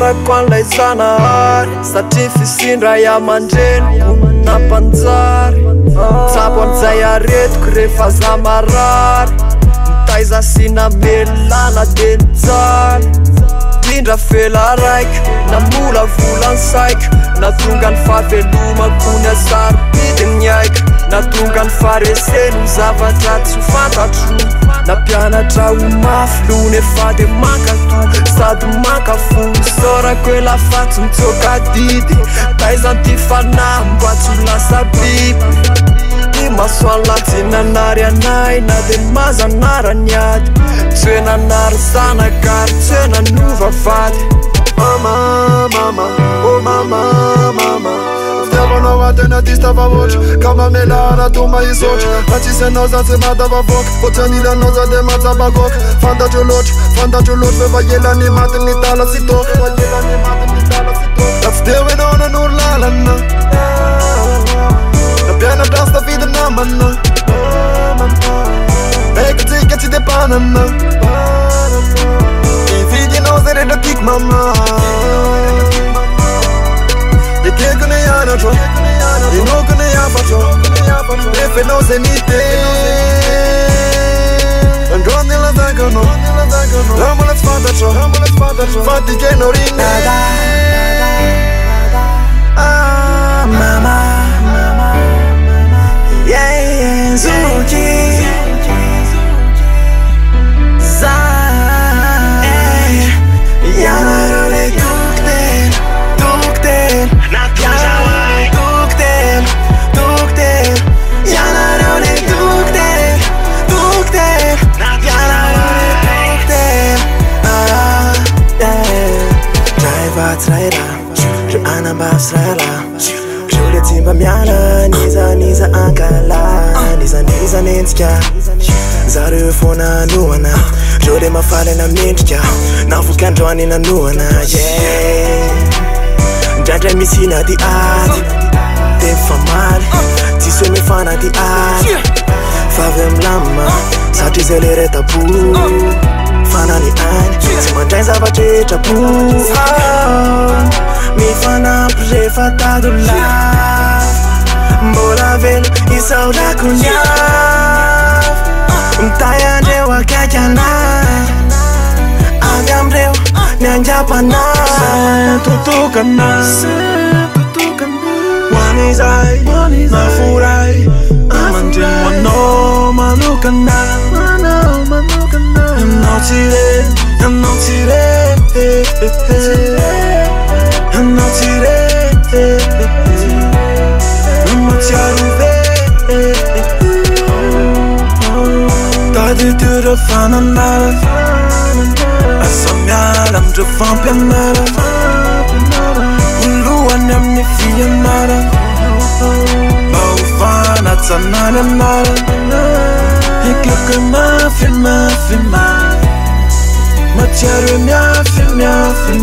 Ora quando sana Statifi sindra ya manjen Kuna panzari Tabon zayaret kurefa za marar Mtaiza sina melana denzari Tindra fela raik Na mula vulan saik Na tungan faveluma kuna sarpiden yaik Na tungan faresenu zavatra tsufantatru Na pianatra umafy lune fady makato Sady makafo Sorako e lafatsy mitsoka didy Taizany ty fanahy mba tsy lasa biby Ty masoala tsy nanary anay Na de mazanarany ady Tsy nanary zanakary Tsy nanova vady Mama, mama, oh mama, mama Vdiavanao atena ty stavavotra Ka mamela anatoma isotra Atsisanao za tsy madavavoka Voatsaninanao za de matsabakoka fantatro loatra Vevaelany maty ny tala sy toka Lafideo enao nanoro lalana Napianatra sy tavidy namana Ekatsika tsy de panana Ividy enao zay rehetra tiako mama Fenao zenite Androne la dagano Ramola spadaccio Fatti che non rinne Ah mamma Yeah Zuki Zai Yamaro le cocktail Na piangiamo Nizanentsika Zareo fona alohana Reo le mafalana mendrika Na volkandroany nanoana Yeah Ndraindray misy na ty ady Te mifamaly Tsisy mifana ty ady Favy amilama Satria izay le retapo Fanany any Tsy mandray zavatra etrapo Mifanampy rehefa tady olava Mbola velo isaorako ny avy Mitay andreo akaiky anay Avy amreo ny anjapo anay Zay patokana Hoany izay maforay Amandremo anao manokana Anao tsy re Tady ty rofana nara Asamiala mdrofampia nara Uluwani amnifia nara Baufana tsanara nara Hikluke mafi Machiaru miafi